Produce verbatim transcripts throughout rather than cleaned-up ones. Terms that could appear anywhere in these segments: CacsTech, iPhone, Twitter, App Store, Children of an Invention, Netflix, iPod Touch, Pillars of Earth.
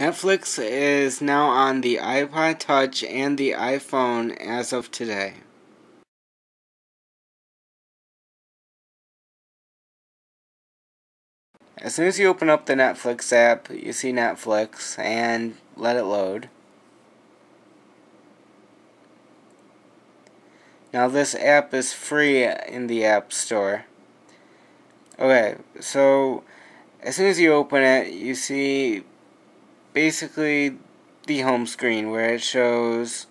Netflix is now on the iPod Touch and the iPhone as of today. As soon as you open up the Netflix app, you see Netflix and let it load. Now this app is free in the App Store. Okay, so as soon as you open it, you see basically the home screen where it shows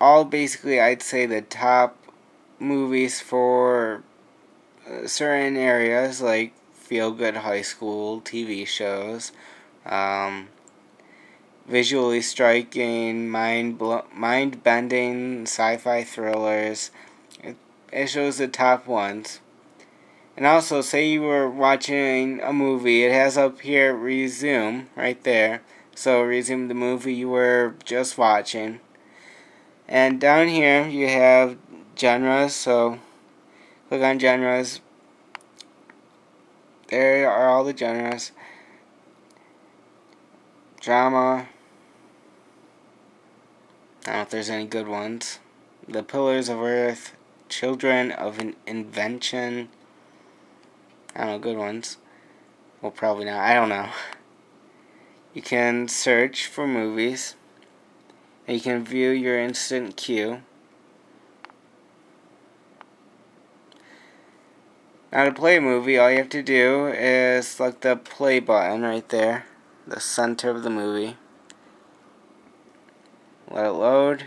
all basically I'd say the top movies for certain areas like feel good high school T V shows, um, visually striking, mind blo- mind bending sci-fi thrillers. It, it shows the top ones. And also, say you were watching a movie, it has up here resume right there. So resume the movie you were just watching. And down here you have genres, so click on genres. There are all the genres. Drama. I don't know if there's any good ones. The Pillars of Earth, Children of an Invention. I don't know, good ones. Well, probably not. I don't know. You can search for movies. And you can view your instant queue. Now to play a movie, all you have to do is select the play button right there. The center of the movie. Let it load.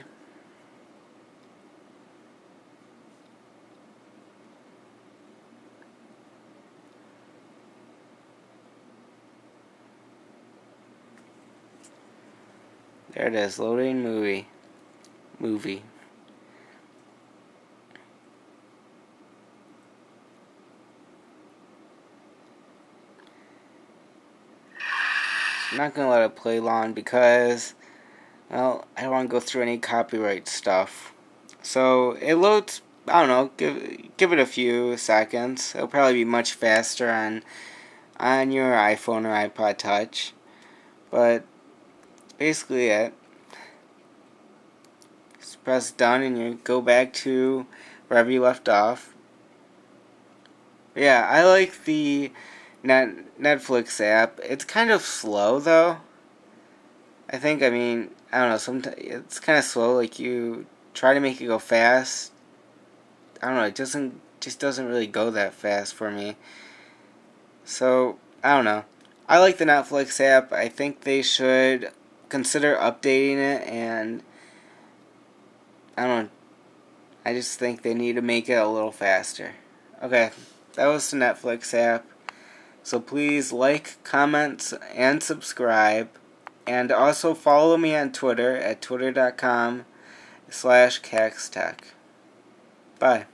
There it is, loading movie. Movie. I'm not going to let it play long because, well, I don't want to go through any copyright stuff. So it loads, I don't know, give, give it a few seconds. It'll probably be much faster on, on your iPhone or iPod Touch. But basically it. Just press done and you go back to wherever you left off. Yeah, I like the Net Netflix app. It's kind of slow though. I think I mean I don't know. Sometimes it's kind of slow. Like you try to make it go fast. I don't know. It doesn't just doesn't really go that fast for me. So I don't know. I like the Netflix app. I think they should consider updating it, and I don't know, I just think they need to make it a little faster. Okay, that was the Netflix app. So please like, comment, and subscribe. And also follow me on Twitter at twitter dot com slash CacsTech. Bye.